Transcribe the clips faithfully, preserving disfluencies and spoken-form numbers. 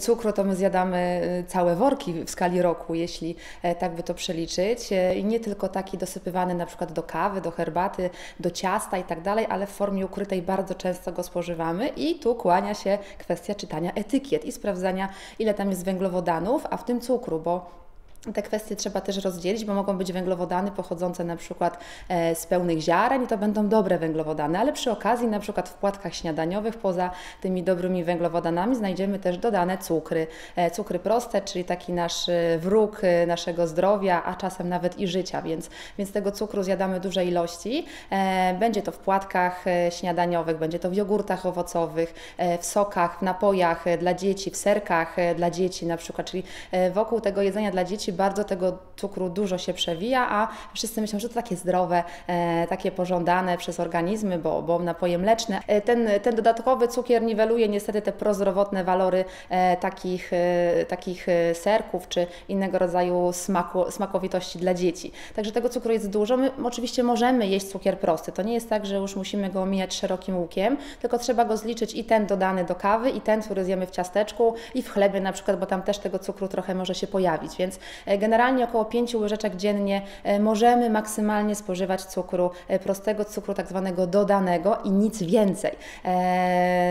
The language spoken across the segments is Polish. Cukru to my zjadamy całe worki w skali roku, jeśli tak by to przeliczyć. I nie tylko taki dosypywany na przykład do kawy, do herbaty, do ciasta i tak dalej, ale w formie ukrytej bardzo często go spożywamy i tu kłania się kwestia czytania etykiet i sprawdzania, ile tam jest węglowodanów, a w tym cukru, bo te kwestie trzeba też rozdzielić, bo mogą być węglowodany pochodzące na przykład z pełnych ziaren i to będą dobre węglowodany, ale przy okazji na przykład w płatkach śniadaniowych poza tymi dobrymi węglowodanami znajdziemy też dodane cukry. Cukry proste, czyli taki nasz wróg naszego zdrowia, a czasem nawet i życia, więc, więc tego cukru zjadamy duże ilości. Będzie to w płatkach śniadaniowych, będzie to w jogurtach owocowych, w sokach, w napojach dla dzieci, w serkach dla dzieci na przykład, czyli wokół tego jedzenia dla dzieci bardzo tego cukru dużo się przewija, a wszyscy myślą, że to takie zdrowe, e, takie pożądane przez organizmy, bo, bo napoje mleczne. E, ten, ten dodatkowy cukier niweluje niestety te prozdrowotne walory e, takich, e, takich serków czy innego rodzaju smaku, smakowitości dla dzieci. Także tego cukru jest dużo. My oczywiście możemy jeść cukier prosty. To nie jest tak, że już musimy go omijać szerokim łukiem, tylko trzeba go zliczyć i ten dodany do kawy, i ten, który zjemy w ciasteczku i w chlebie na przykład, bo tam też tego cukru trochę może się pojawić, więc generalnie około pięciu łyżeczek dziennie możemy maksymalnie spożywać cukru prostego, cukru tak zwanego dodanego i nic więcej.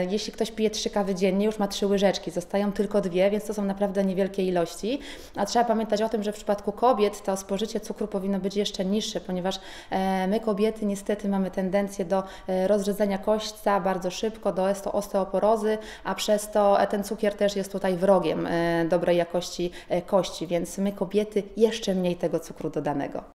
Jeśli ktoś pije trzy kawy dziennie, już ma trzy łyżeczki, zostają tylko dwie, więc to są naprawdę niewielkie ilości. A trzeba pamiętać o tym, że w przypadku kobiet to spożycie cukru powinno być jeszcze niższe, ponieważ my kobiety niestety mamy tendencję do rozrzedzenia kośćca bardzo szybko, do osteoporozy, a przez to ten cukier też jest tutaj wrogiem dobrej jakości kości, więc my kobiety jeszcze mniej tego cukru dodanego.